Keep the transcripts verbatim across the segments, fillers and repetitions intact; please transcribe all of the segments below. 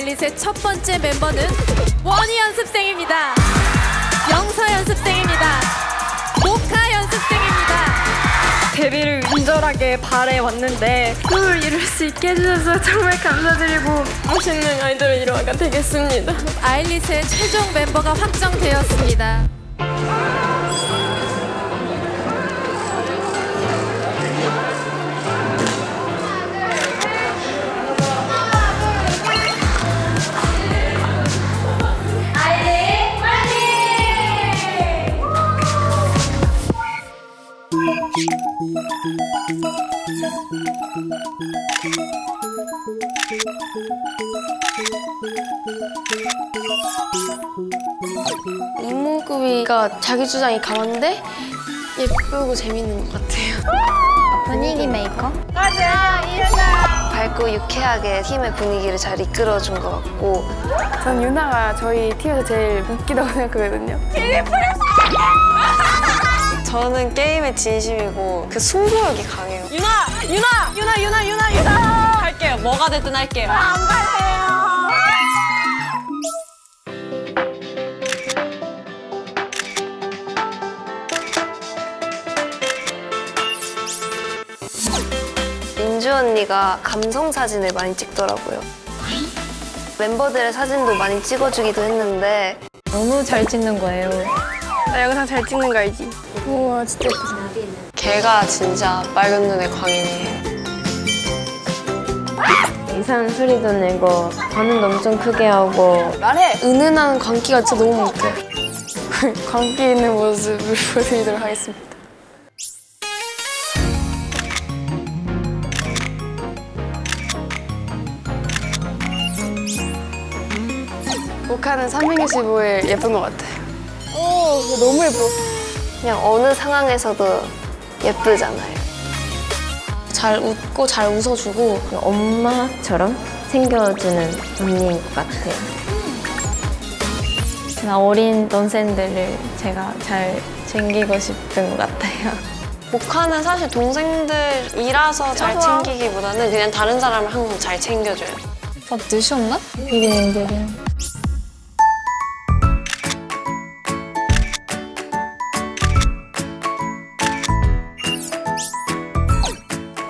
바이올릿의 첫 번째 멤버는 원희 연습생입니다. 영서 연습생입니다. 모카 연습생입니다. 데뷔를 인절하게 바라왔는데 꿈을 이룰 수 있게 해주셔서 정말 감사드리고 멋있는 아이돌 일화가 되겠습니다. 바이올릿의 최종 멤버가 확정되었습니다. 이목구비가 자기 주장이 강한데 예쁘고 재밌는 것 같아요. 분위기 메이커? 맞아, 윤아! 밝고 유쾌하게 팀의 분위기를 잘 이끌어준 것 같고, 전 윤아가 저희 팀에서 제일 웃기다고 생각하거든요. 저는 게임에 진심이고 그 승부욕이 강해요. 윤아! 윤아! 윤아! 윤아! 윤아! 윤아! 할게요. 뭐가 됐든 할게요. 아, 안 갈래요. 민주 언니가 감성 사진을 많이 찍더라고요. 멤버들의 사진도 많이 찍어주기도 했는데 너무 잘 찍는 거예요. 나 영상 잘 찍는 거 알지? 우와, 진짜 예쁘다. 걔가 진짜 맑은 눈의 광인이에요. 이상한 소리도 내고 반응도 엄청 크게 하고 말해! 은은한 광기가 진짜 너무 못해. 광기 있는 모습을 보여드리도록 하겠습니다. 모카는 삼백육십오 일 예쁜 것 같아. 오, 너무 예뻐. 그냥 어느 상황에서도 예쁘잖아요. 잘 웃고 잘 웃어주고 엄마처럼 챙겨주는 언니인 것 같아요. 나 어린 동생들을 제가 잘 챙기고 싶은 것 같아요. 모카는 사실 동생들이라서 잘 챙기기보다는 그냥 다른 사람을 항상 잘 챙겨줘요. 밥 드셨나? 이게 힘들긴.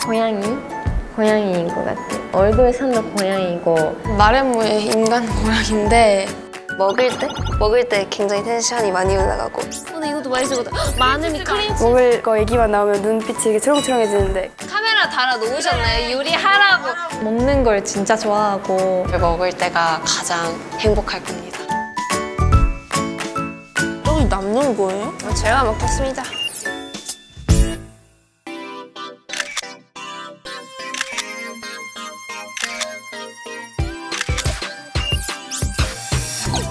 고양이? 고양이인 것 같아요. 얼굴 산도 고양이고 말해뭐해 인간 고양인데 먹을 때? 먹을 때 굉장히 텐션이 많이 올라가고. 어, 나 이것도 맛있거든. 많으니까 먹을 거 얘기만 나오면 눈빛이 이렇게 초롱초롱해지는데 카메라 달아놓으셨나요? 요리하라고. 먹는 걸 진짜 좋아하고 먹을 때가 가장 행복할 겁니다. 여기 남는 거예요? 제가 먹겠습니다.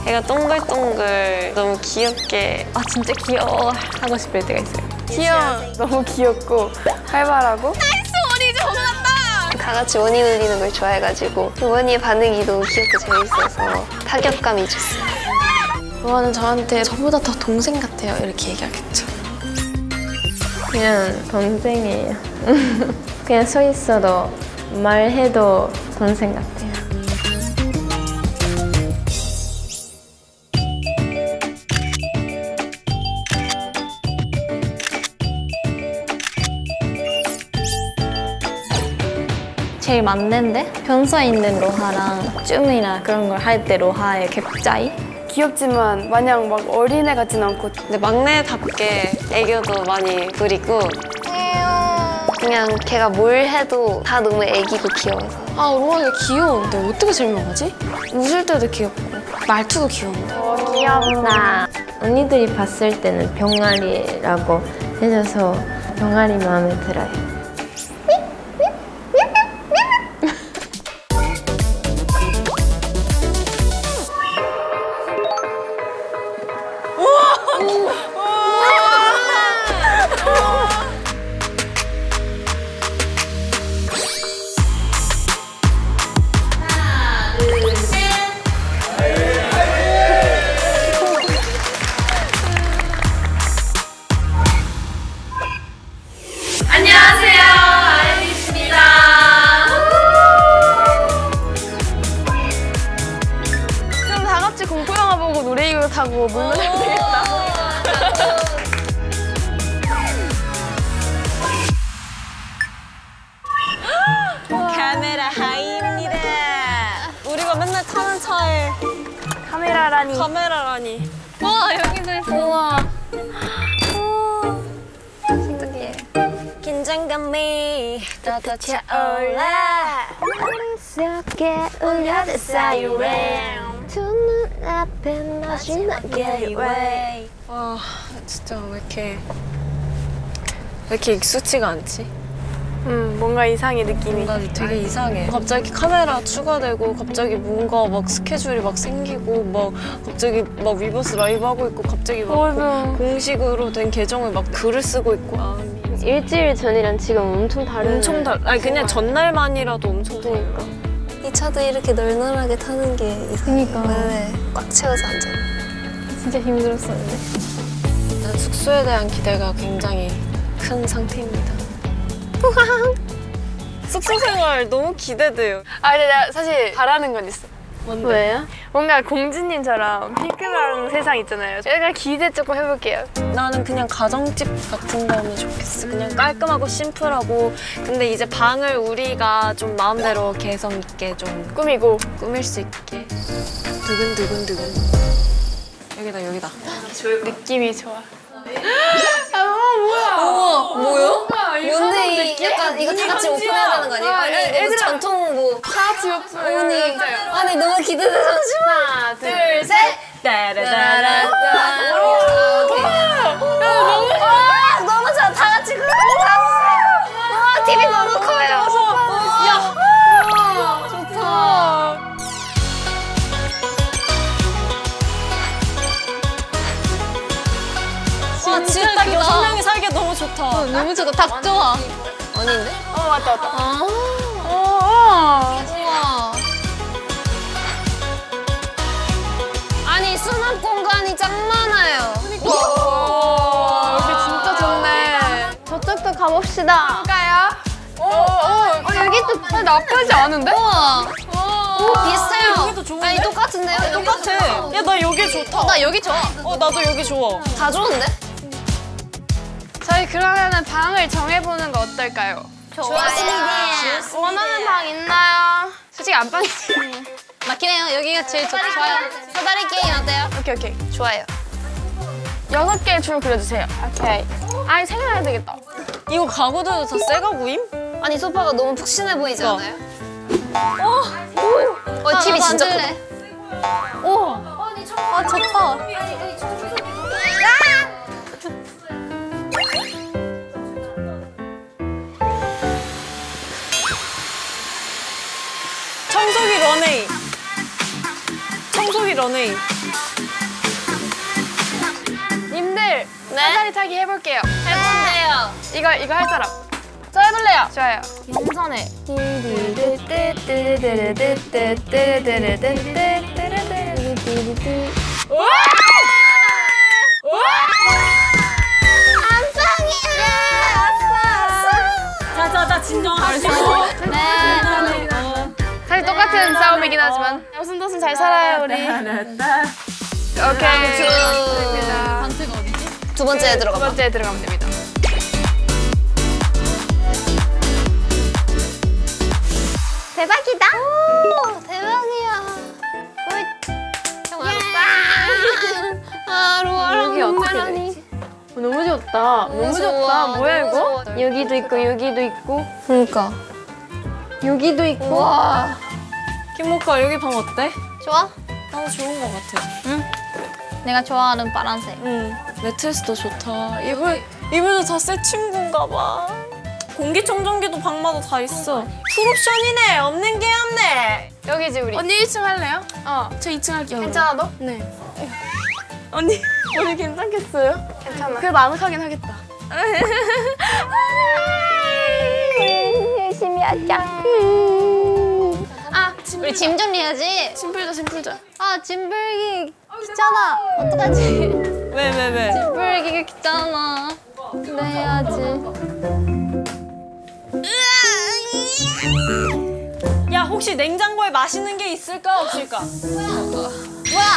얘가 동글동글 너무 귀엽게 아 진짜 귀여워 하고 싶을 때가 있어요. 귀여워. 너무 귀엽고 활발하고 나이스 원희 좀 올랐다. 다 같이 원희 놀리는 걸 좋아해가지고 원희의 반응이 너무 귀엽고 재밌어서 타격감이 좋습니다. 원희는 저한테 저보다 더 동생 같아요 이렇게 얘기하겠죠. 그냥 동생이에요. 그냥 서 있어도 말해도 동생 같아요. 제일 많는데 변소 있는 로하랑 춤이나 그런 걸 할 때 로하의 갭 차이? 귀엽지만 마냥 막 어린애 같진 않고 근데 막내답게 애교도 많이 부리고 그냥 걔가 뭘 해도 다 너무 애기고 귀여워서. 아, 로하가 귀여운데 어떻게 설명하지? 웃을 때도 귀엽고 말투도 귀여운데. 오, 귀엽다. 언니들이 봤을 때는 병아리라고 해줘서 병아리 마음에 들어요. 안녕하세요. 하고 물면 안 되겠다. 카메라 하이입니다. 우리가 맨날 타는 차에 카메라라니. 카메라라니. 와 여기도 있어. 우와. 신기해. 긴장감이 더더 차올라. 힘겹게 울려 the siren. 두 눈앞에 마지막에 way. 와 진짜 왜 이렇게 왜 이렇게 익숙지가 않지? 음, 뭔가 이상해, 느낌이. 뭔가 되게 이상해. 갑자기 카메라 추가되고, 갑자기 뭔가 막 스케줄이 막 생기고, 막 갑자기 막 위버스 라이브 하고 있고, 갑자기 막 고, 공식으로 된 계정을 막 글을 쓰고 있고. 아, 일주일 전이랑 지금 엄청 다른. 엄청 달. 아니 그냥 전날만이라도 엄청 그러니까. 이 차도 이렇게 널널하게 타는 게 이상해. 그러니까. 네, 꽉 채워서 앉아. 진짜 힘들었었는데. 일단 숙소에 대한 기대가 굉장히 큰 상태입니다. 숙소 생활 너무 기대돼요. 아 근데 나 사실 바라는 건 있어. 뭔데? 왜요? 뭔가 공주님처럼 핑크방 세상 있잖아요. 제가 기대 조금 해볼게요. 나는 그냥 가정집 같은 거면 좋겠어. 그냥 깔끔하고 심플하고. 근데 이제 방을 우리가 좀 마음대로 개성 있게 좀 꾸미고 꾸밀 수 있게. 두근두근두근. 여기다 여기다. 느낌이 좋아. 아 뭐야? 어, 뭐요? 뭔데 약간 이거 다 같이 오픈해야 되는 거 아니에요? 아, 아니, 애, 애들아, 전통 뭐 다 같이 오픈. 아니, 아니 너무 기대돼. 잠시만. 하나, 둘, 둘 셋. 따라따라따. 오케이. 너무 좋아. 너무 좋아. 다 같이 그거 다 보세요. 와 티비 너무 커요. 야. 와 좋다. 와 진짜 딱 여섯 명이 살기 너무 좋다. 어, 너무 좋다. 딱 좋아. 아닌데? 어 맞다 맞다. 아 어. 우와. 아니 수납 공간이 짱 많아요. 그러니까. 와 여기 진짜 좋네. 저쪽도 가봅시다. 가요? 오, 오, 오, 오 여기도 어, 나쁘지 않은데? 우와. 오 비슷해요. 여기도 좋은데? 아니 똑같은데? 아, 똑같아. 야 나 여기 좋다. 어, 나 여기 좋아. 어 나도 여기 좋아. 다 좋은데? 저희 그러면은 방을 정해보는 거 어떨까요? 좋습니다. 원하는 방 있나요? 솔직히 안 빠지지. 맞긴 해요. 여기가 제일 좋아요. 사다리 게임 어때요? 오케이 오케이. 좋아요. 여섯 개 줄 그려주세요. 오케이. 아니 생각해야 되겠다. 이거 가구도 저 새 가구임? 아니 소파가 너무 푹신해 보이지 않아요? 어? 어 티비 진짜 크다. 오. 아 좋다. 청소기 런웨이. 청소기 런웨이. 님들 네? 사다리 타기 해볼게요. 해볼게요. 이거 이거 할 사람. 저 해볼래요. 좋아요. 인선해. 안성이야. 자자자 진정하세요. 네. 사실 똑같은 싸움이긴 하지만 오순도순 잘 살아요 우리. 오케이. 단체가 어디지? 두 번째에 들어가. 두 번째에 들어가면 됩니다. 대박이다. 오 대박이야. 형 알았다. 아 로아랑 엄마라니. 너무 좋다. 너무 좋다. 뭐야 이거? 여기도 있고 여기도 있고. 그러니까. 여기도 있고. 우와. 김모카 여기 방 어때? 좋아? 나도 좋은 것 같아. 응? 내가 좋아하는 파란색. 응. 매트리스도 좋다. 이불, 이불도 다 새 친구인가 봐. 공기청정기도 방마다 다 있어. 어, 풀옵션이네. 없는 게 없네. 여기지 우리. 언니 일 층 할래요? 어. 저 이 층 할게요. 괜찮아 너? 네. 언니, 언니 괜찮겠어요? 괜찮아. 그래도 아늑하긴 하겠다. 열심히 하자. 음. 아, 짐 우리 짐 정리해야지. 짐 풀자, 짐 풀자. 아, 짐 풀기 귀찮아. 어떡하지? 왜, 왜, 왜? 짐 풀기가 귀찮아. 근데 해야지. 야, 혹시 냉장고에 맛있는 게 있을까, 없을까? 뭐야?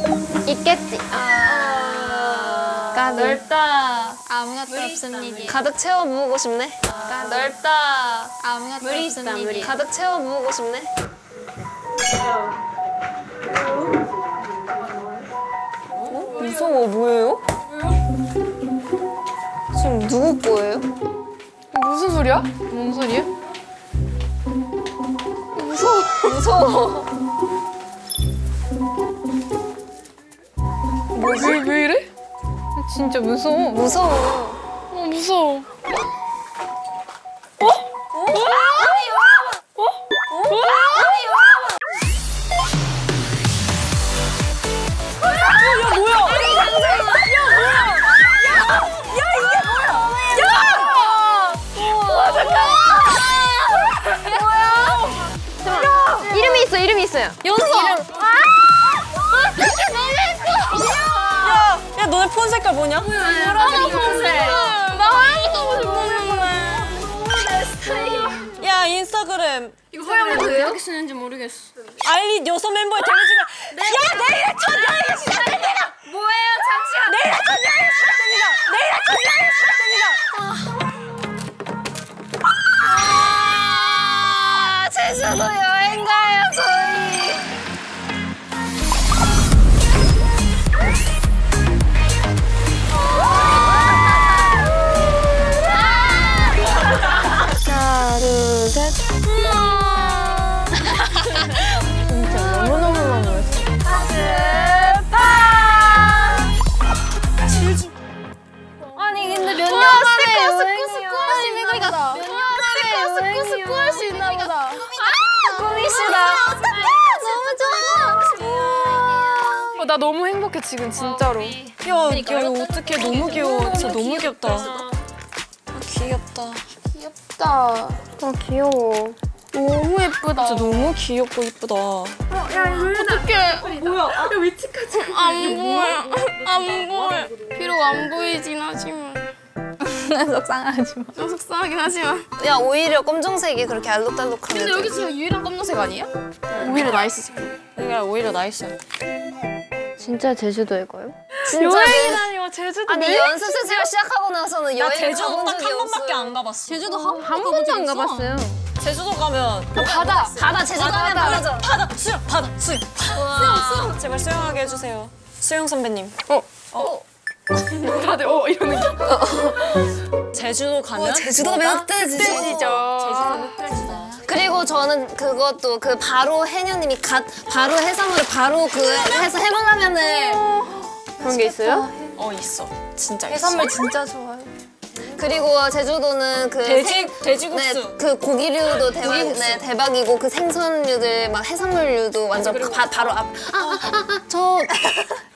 뭐야? 있겠지. 아. 아 넓다. 아무것도 없은 일이. 가득 채워 모으고 싶네. 아. 넓다. 아무것도 없은 일이. 가득 채워 모으고 싶네. 어? 무서워. 뭐예요? 지금 누구 거예요? 무슨 소리야? 뭔 소리야? 무서워. 무서워. 뭐지? 왜, 왜 이래? 진짜 무서워. 무서워. 어, 무서워. 어? 어? 어? 어? 이름이 있어요. 영서! 이름. 아! 이게 너무 예뻐! 야! 야, 너네 폰 색깔 뭐냐? 노란색 폰 색깔. 나 하얀색으로 보는구나. 내 스타일. 야, 인스타그램. 이거 허영이 어떻게 쓰는지 모르겠어. 알리 여섯 멤버의 데미지가. 야, 내일에 첫 여행이 시작됩니다! 뭐예요, 잠시만. 내일에 첫 여행이 시작됩니다! 내일에 첫 여행이 시작됩니다! 아, 제주도요. 나 너무 행복해 지금 진짜로. 와, 야, 그러니까 야 어떡해. 너무 귀여워. 진짜 너무 귀엽다. 아, 귀엽다. 귀엽다. 아, 귀여워. 너무 예쁘다. 진짜 너무 귀엽고 예쁘다. 어, 야, 어떡해. 뭐야? 야, 위치까지. 안 보여. 안 보여. 비록 안 보이진 하지만. 속상하지 마. 좀 속상하긴 하지만. 야, 오히려 검정색이 그렇게 알록달록하면. 근데 여기 지금 유일한 검정색 아니야? 오히려 나이스색. 여기가 오히려 나이스야. 진짜 제주도일까요? 여행이라니요. 제주도. 아니 연습생활 시작하고 나서는 여행 가본 적이 없어요. 한 번밖에 안 가봤어. 제주도 한, 한 번도 안 가봤어요. 제주도 가면 아, 바다. 바다. 제주도 가면 바다죠. 바다. 수영. 바다. 수영. 수영. 수영. 제발 수영하게 해주세요. 수영 선배님. 어. 어. 다들 어 이러는 게. 제주도 가면. 어, 제주도 가면 흑돼지죠. 제주도 흑돼지다. 그리고 저는 그것도 그 바로 해녀님이 갓 바로 해산물을 바로 그 해서 해먹으면은 그런 게 있어요? 어 있어. 진짜 해산물 있어. 진짜 좋아요. 그리고 제주도는 그 돼지 생, 돼지국수 네, 그 고기류도 대박 네, 대박이고 그 생선류들 막 해산물류도 완전 바, 바, 바로 앞. 아 아 아 저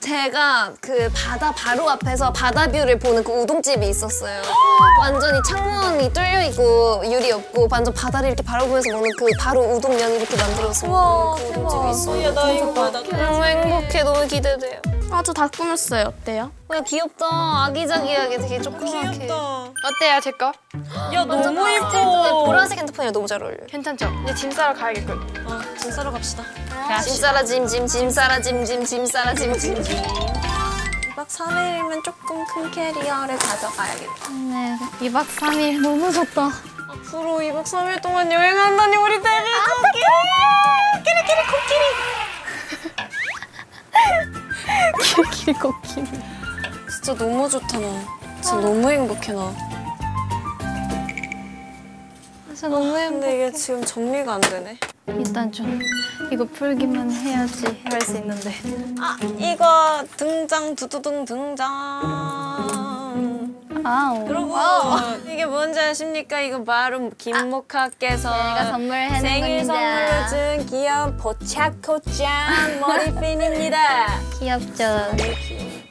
제가 그 바다 바로 앞에서 바다 뷰를 보는 그 우동집이 있었어요. 완전히 창문이 뚫려 있고 유리 없고 완전 바다를 이렇게 바로 보면서 먹는 그 바로 우동면 이렇게 만들어서 그 우동집이 있어요. 야, 나 이거 나 너무 행복해. 너무 기대돼요. 아, 저 다 꾸몄어요. 어때요? 야, 귀엽다. 아기자기하게 되게 조그맣게. 귀엽다. 어때요, 제 거? 야, 너무 예뻐. 보라색 핸드폰이랑 너무 잘 어울려요. 괜찮죠? 이제 짐 싸러 가야겠군. 어, 짐 싸러 갑시다. 아, 짐 싸라 짐, 짐, 짐 싸라 짐, 짐, 짐 싸라 짐, 짐, 짐. 이박 삼일이면 조금 큰 캐리어를 가져가야겠다. 네, 이박 삼일 너무 좋다. 앞으로 이박 삼일 동안 여행한다니 우리 되게 코끼리! 끼리끼리 코끼리! 끼리끼리 코끼리. 진짜 너무 좋다, 나. 진짜 너무 행복해, 나. 진짜 너무 아, 행복해. 근데 이게 지금 정리가 안 되네. 일단 좀 이거 풀기만 해야지 할 수 있는데. 아, 이거 등장, 두두둥 등장. 아오. 그리고 아오. 이게 뭔지 아십니까? 이거 바로 김모카께서 아, 생일 선물로 준 귀여운 포차코 짠 머리핀입니다. 귀엽죠?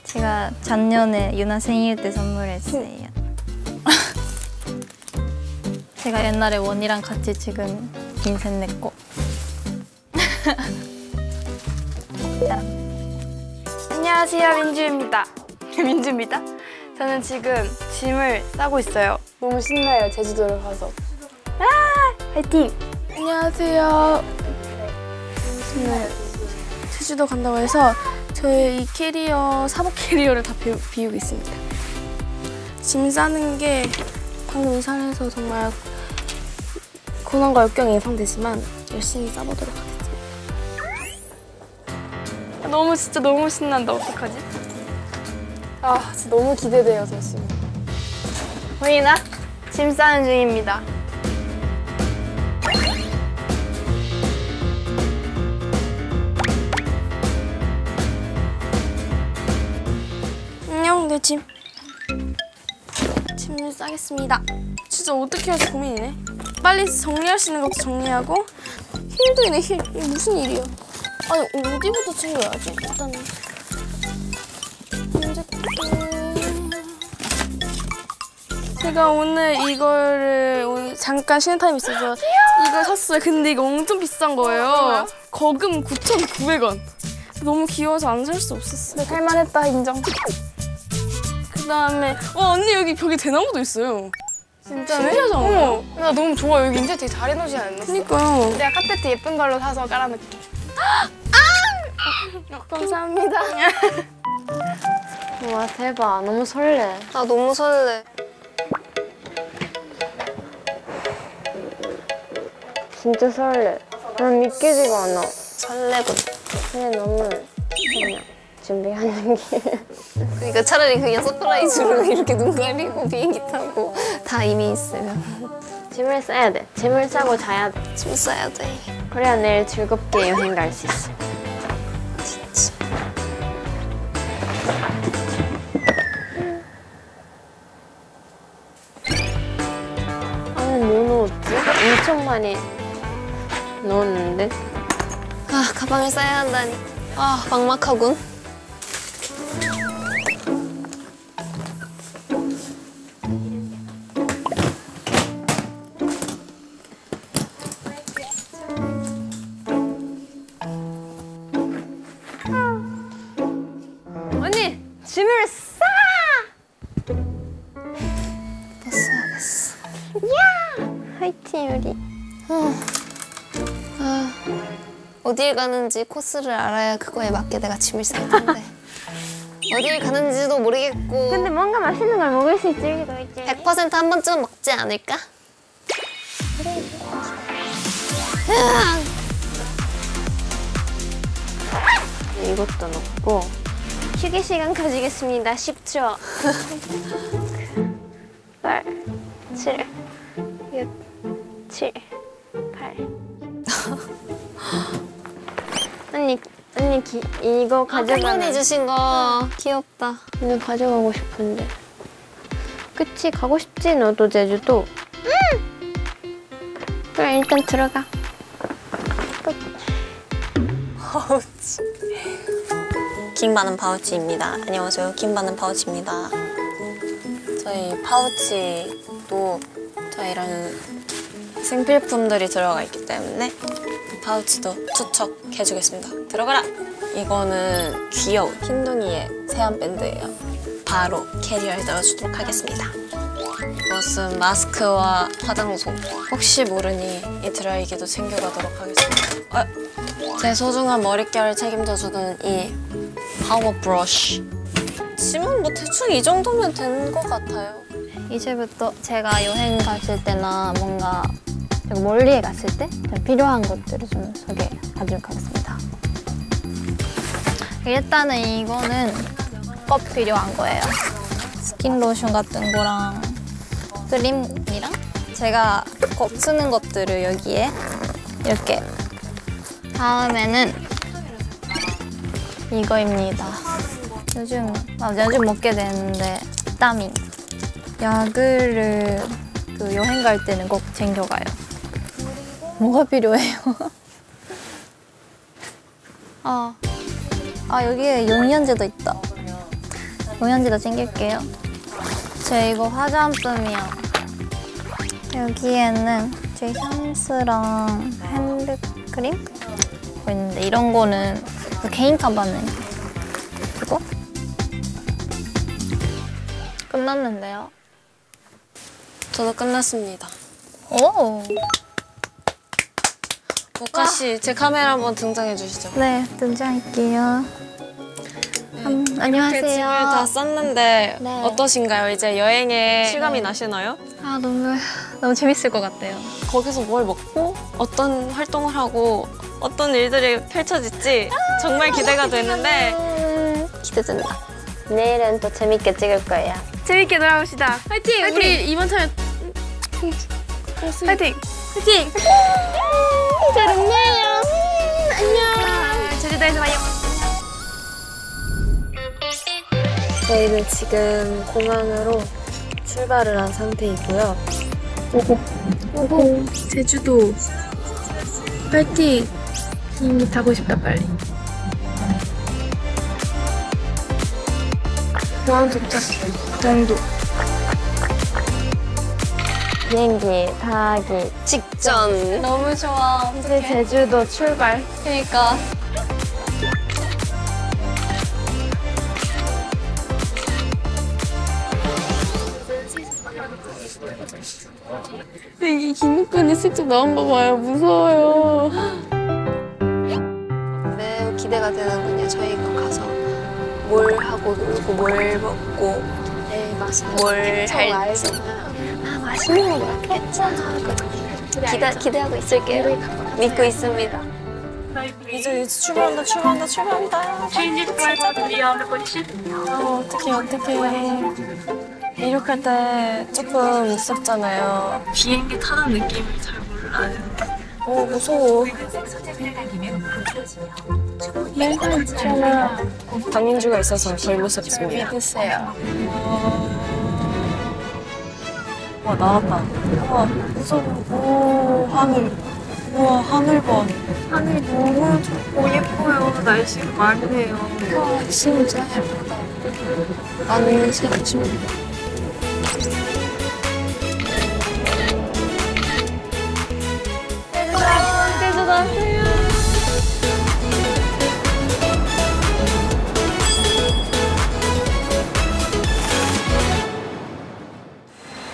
제가 작년에 윤아 생일 때 선물했어요. 제가 옛날에 원희랑 같이 지금 인생 냈고. 안녕하세요, 민주입니다. 민주입니다. 저는 지금 짐을 싸고 있어요. 너무 신나요, 제주도를 가서. 아, 화이팅! 안녕하세요. 저는 제주도 간다고 해서 저의 이 캐리어, 사복 캐리어를 다 비우, 비우고 있습니다. 짐 싸는 게 방금 이사해서 정말 고난과 역경이 예상되지만 열심히 싸보도록 하겠습니다. 너무 진짜 너무 신난다. 어떡하지? 아 진짜 너무 기대돼요, 저 지금. 원희나 짐 싸는 중입니다. 안녕, 내 짐. 짐을 싸겠습니다. 진짜 어떻게 할지 고민이네. 빨리 정리할 수 있는 것도 정리하고. 힐도 있네, 힐. 이게 무슨 일이야? 아니, 어디부터 챙겨야지? 일단 제가 오늘 이거를 오늘 잠깐 쉬는 타임이 있어서 이걸 샀어요. 근데 이거 엄청 비싼 거예요. 거금 구천구백 원. 너무 귀여워서 안 살 수 없었어요. 네, 살만했다, 인정. 그 다음에 와, 언니 여기 벽에 대나무도 있어요. 진짜네? 신기하잖아. 나 너무 좋아. 여기 인제 되게 잘 해놓으시지 않았어? 그니까요. 내가 카페트 예쁜 걸로 사서 깔아놓을게. 아! 어, 감사합니다. 와 대박. 너무 설레. 아 너무 설레. 진짜 설레. 난 믿기지가 않아. 설레고. 그냥 너무 그냥. 준비하는 게. 그러니까 차라리 그냥 서프라이즈로 이렇게 눈 가리고 비행기 타고 다 이미 있으면. 짐을 싸야 돼. 짐을 싸고 자야 돼. 짐 싸야 돼. 그래야 내일 즐겁게 여행 갈 수 있어. 진짜. 아니 뭐 넣었지? 엄청 많이 넣었는데? 아 가방을 싸야 한다니. 아 막막하군. 언니! 짐을 싸! 못 싸겠어. 야! 화이팅 우리. 아, 어딜 가는지 코스를 알아야 그거에 맞게 내가 짐을 쌀 텐데. 어딜 가는지도 모르겠고. 근데 뭔가 맛있는 걸 먹을 수 있지. 백 퍼센트 한 번쯤은 먹지 않을까? 그래. 이것도 넣고. 휴게 시간 가지겠습니다. 십 초. 팔, 칠, 육, 칠, 팔. 언니, 언니 기, 이거 가져가. 아, 주신 거 귀엽다. 오늘 가져가고 싶은데. 그치, 가고 싶지, 너도 제주도. 응! 그래, 일단 들어가. 어우, 킹 받은 파우치입니다. 안녕하세요. 킹 받은 파우치입니다. 저희 파우치도 저희랑 생필품들이 들어가 있기 때문에 파우치도 투척해주겠습니다. 들어가라! 이거는 귀여운 흰둥이의 세안 밴드예요. 바로 캐리어에 넣어주도록 하겠습니다. 이것은 마스크와 화장솜. 혹시 모르니 이 드라이기도 챙겨가도록 하겠습니다. 어? 제 소중한 머릿결을 책임져주는 이 파워 브러쉬. 짐은 뭐 대충 이 정도면 된 것 같아요. 이제부터 제가 여행 갔을 때나 뭔가 멀리에 갔을 때 필요한 것들을 좀 소개해 가지고 가겠습니다. 일단은 이거는 꼭 필요한 거예요. 스킨 로션 같은 거랑 크림이랑 제가 꼭 쓰는 것들을 여기에 이렇게. 다음에는 이거입니다. 요즘, 아, 요즘 먹게 되는데 비타민. 약을 그 여행 갈 때는 꼭 챙겨가요. 뭐가 필요해요? 아, 아 여기에 용연제도 있다. 용연제도 챙길게요. 제 이거 화장품이요. 여기에는 제 향수랑 핸드크림? 있는데 이런 거는 그 개인 가방은 그리고 끝났는데요. 저도 끝났습니다. 오. 모카 씨, 제 카메라 한번 등장해 주시죠. 네, 등장할게요. 음, 안녕하세요. 이렇게 짐을 다 쌌는데 네. 어떠신가요? 이제 여행에 실감이 네. 나시나요? 아 너무 너무 재밌을 것 같아요. 거기서 뭘 먹고 어떤 활동을 하고 어떤 일들이 펼쳐질지 아, 정말 기대가 되는데 기대된다. 내일은 또 재밌게 찍을 거예요. 재밌게 놀아봅시다. 화이팅! 화이팅! 우리 이번 참여 화이팅! 화이팅! 화이팅! 잘 만나요. 안녕. 제주도에서 만나요. 저희는 지금 공항으로 출발을 한 상태이고요. 오고 오고 제주도 파이팅! 이미 타고 싶다 빨리. 공항 도착. 공항도. 비행기 타기 직전. 너무 좋아. 이제 제주도 출발. 그러니까. 근데 이게 기무끈이 슬쩍 나온 거 봐요. 무서워요. 매우 기대가 되는군요. 저희가 가서 뭘 하고 놀고 뭘 먹고 네, 뭘 할지. 아, 맛있는 거 같겠잖아. 기다, 기대하고 있을게요. 믿고 있습니다. 이제 이제 출발한다 출발한다 출발한다. 어, 어떡해 어떡해. 이륙할 때 조금 무섭잖아요. 비행기 타는 느낌을 잘 몰라요. 어, 무서워. 맨날 있잖아. 강민주가 있어서 덜 무섭습니다. 믿으세요. 와, 나왔다. 와, 무서워. 오, 하늘. 우와, 하늘 봐. 하늘 너무 좋고 예뻐요. 날씨가 맑네요. 와, 진짜 예쁘다. 나는 진짜 춥다.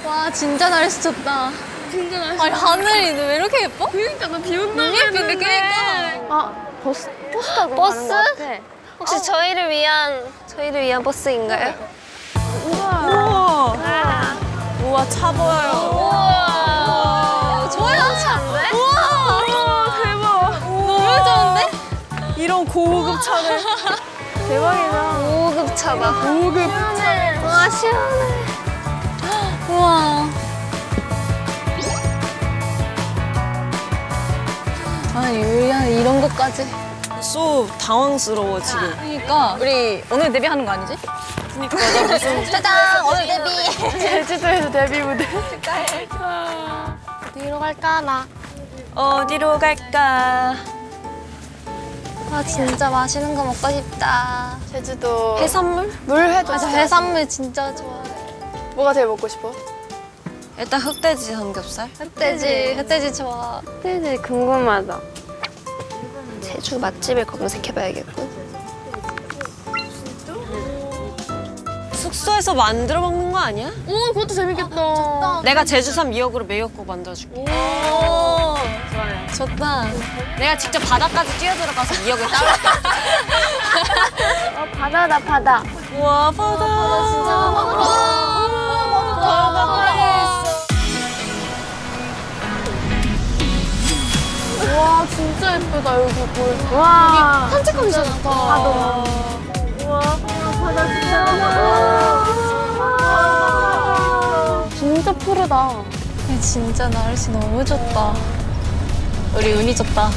와 진짜 날씨 좋다. 진짜 날씨. 아니 하늘이 왜 이렇게 예뻐? 그러니까 나 비 온다고 했는데. 그러니까. 아 버스 버스 타고 버스? 가는 것 같아. 혹시 어. 저희를 위한 저희를 위한 버스인가요? 우와. 우와. 우와, 우와 차 보여요. 우와. 저야 차인데? 이런 고급 차를 대박이다. 고급 차다. 고급 시원해. 차. 와 시원해. 우와. 아 유리야 이런 것까지. 소 당황스러워 지금. 그러니까 우리 오늘 데뷔하는 거 아니지? 그러니까 나 무슨. 짜잔 오늘 데뷔. 제주도에서 데뷔 무대. 축하해. 어디로 갈까 나. 어디로 갈까. 아 진짜 맛있는 거 먹고 싶다. 제주도 해산물? 물회도 맞아. 해산물 진짜 좋아해. 뭐가 제일 먹고 싶어? 일단 흑돼지 삼겹살. 흑돼지, 흑돼지, 흑돼지 좋아. 흑돼지 궁금하다. 제주 맛집을 검색해봐야겠고. 숙소에서 만들어 먹는 거 아니야? 오 그것도 재밌겠다. 아, 내가 제주삼 미역으로 미역국 만들어줄게. 오 좋아요. 좋다. 내가 직접 바다까지 뛰어들어가서 미역을 따올게. 어, 바다다 바다. 우와 바다. 바다 진짜. 와 진짜 예쁘다 여기 볼. 와 산책하기 진짜 좋다. 바다. 우와. 바다 진짜 와 진짜 푸르다. 진짜 날씨 너무 좋다. 우리 운이 좋다.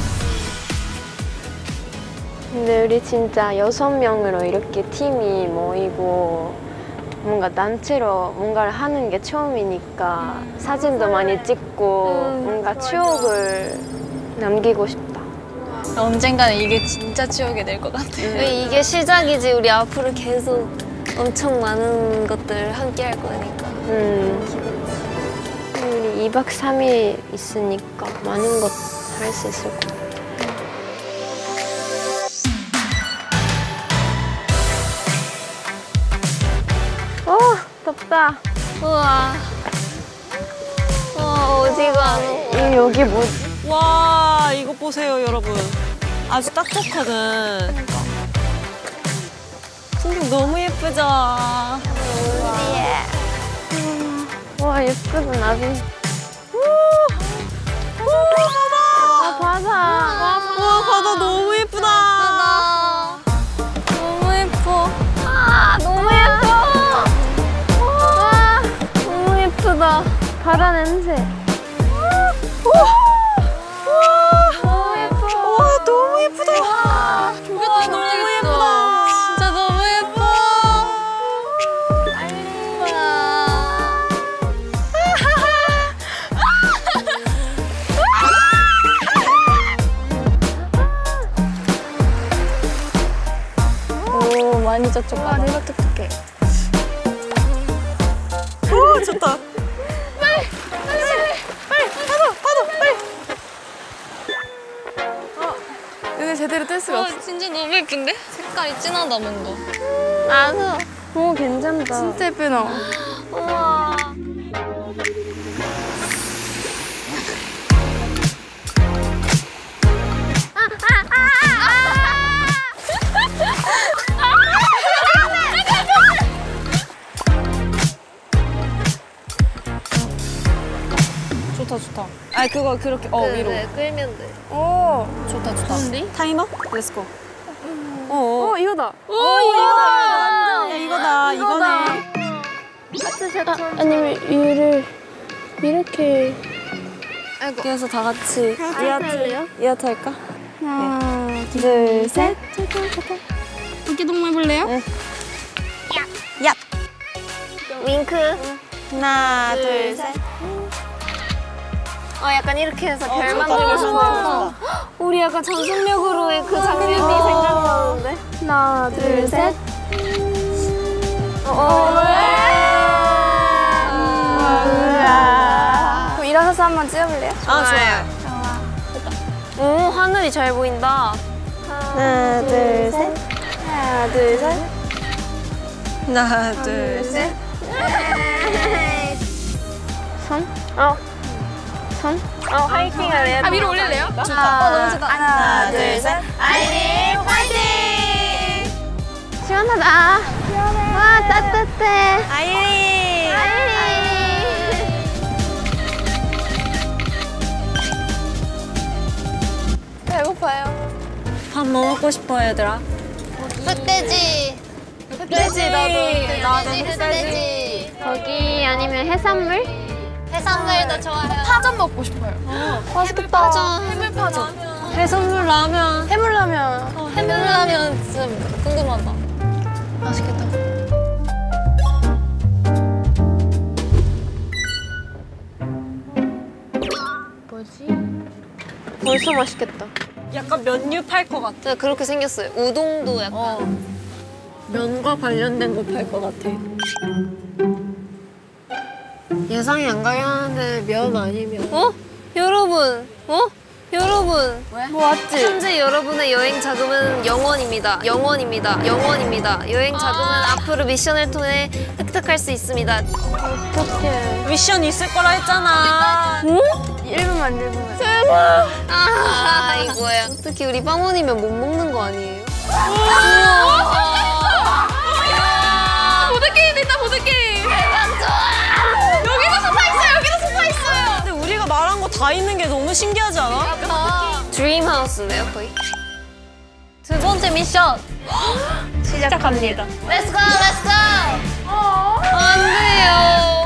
근데 우리 진짜 여섯 명으로 이렇게 팀이 모이고 뭔가 단체로 뭔가를 하는 게 처음이니까 음, 사진도 그래. 많이 찍고 음, 뭔가 맞아. 추억을 남기고 싶다. 언젠가는 이게 진짜 추억이 될 것 같아요. 왜 이게 시작이지. 우리 앞으로 계속 엄청 많은 것들 함께 할 거니까. 음. 우리 이박 삼일 있으니까 많은 것 할 수 있을 것 같아요. 오, 덥다. 우와. 우와, 어디가. 이 여기 뭐지? 와 이거 보세요 여러분. 아주 딱딱하는. 그러니까. 풍경 너무 예쁘죠? 우와. 와, 예쁘다, 나비. 와, 바다. 와, 바다 너무 예쁘다. 아, 너무 예뻐. 아, 너무 예뻐. 와, 너무 예쁘다. 바다 냄새. 와. 많이 저쪽 봐. 내가 뚝뚝해. 오, 좋다. 빨리, 빨리, 빨리, 파도, 파도, 빨리. 어, 얘네 제대로 뜰 수가 어, 없어. 진짜 너무 예쁜데? 색깔이 진하다, 뭔가. 나도. 오, 괜찮다. 진짜 예쁘다. 우와. 좋다 좋다. 아 그거 그렇게 어 그, 위로. 네, 끌면 돼. 오 좋다 좋다. 좋은데? 타이머? Let's go. 음. 어, 어 이거다. 오, 오 이거다. 완전 이거다. 이거다. 이거네. 아, 아니면 얘를 이렇게. 아이고. 그래서 다 같이 이하트요? 이하트 할까? 하나, 네. 둘, 둘, 셋. 이렇게 동물 볼래요? 네. 야. 야. 윙크. 응. 하나, 둘, 둘 셋. 어 약간 이렇게 해서 어, 별 만들고 싶어. 우리 약간 전속력으로의 그 장면이 어, 생각나는데. 하나, 둘, 둘 셋. 어, 와. 그럼 일어서서 한번 찍어볼래요? 아 좋아요. 좋아. 오 하늘이 잘 보인다. 하나, 둘, 셋. 하나, 둘, 셋. 하나, 둘, 셋. 손? 어. 손? 어, 화이팅 할래요? 아, 위로 올릴래요? 좋다. 아, 어, 너무 좋다. 하나, 하나 둘, 셋. 아이님, 화이팅! 시원하다. 시원해. 와, 따뜻해. 아이님. 아이님. 배고파요. 밥 뭐 먹고 싶어, 얘들아? 흑돼지. 흑돼지, 나도. 나도 흑돼지. 거기 아니면 해산물? 해산물도 좋아요. 파전 먹고 싶어요. 어, 맛있겠다. 해물파전. 해물파전. 해물파전. 해산물 라면. 해물라면. 어, 해물라면 진짜 궁금하다. 맛있겠다. 뭐지? 벌써 맛있겠다. 약간 면류 팔 것 같아. 그렇게 생겼어요. 우동도 약간. 어. 면과 관련된 거 팔 것 같아. 예상이 안 가긴 하는데 면 아니면 어? 여러분! 어? 여러분! 왜? 뭐 왔지? 현재 여러분의 여행 자금은 영원입니다. 영원입니다. 영원입니다. 여행 자금은 아 앞으로 미션을 통해 획득할 수 있습니다. 어떡해. 미션 있을 거라 했잖아. 응? 일 분만 일 분만. 제발! 아, 이거야. 특히 우리 빵원이면 못 먹는 거 아니에요? 우와! 보드게임 됐다, 보드게임! 대박 좋아! 말한 거 다 있는 게 너무 신기하지 않아? 아, 드림하우스네요, 거의. 두 번째 미션! 시작합니다. 렛츠고, 렛츠고! 안 돼요.